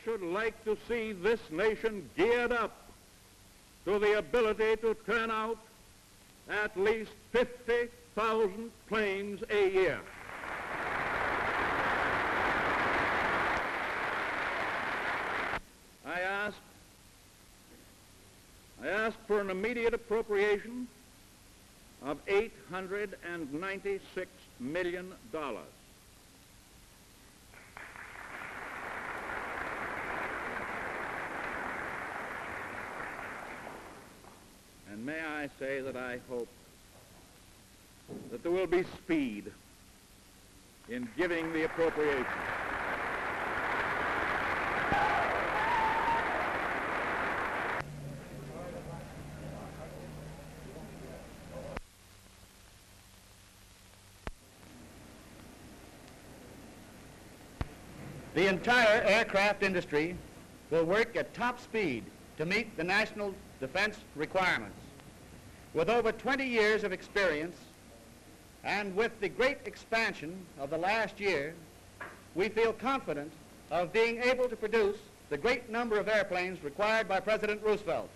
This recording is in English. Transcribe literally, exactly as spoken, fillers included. I should like to see this nation geared up to the ability to turn out at least fifty thousand planes a year. I ask, I ask for an immediate appropriation of eight hundred ninety-six million dollars. And may I say that I hope that there will be speed in giving the appropriation. The entire aircraft industry will work at top speed to meet the national defense requirements. With over twenty years of experience, and with the great expansion of the last year, we feel confident of being able to produce the great number of airplanes required by President Roosevelt.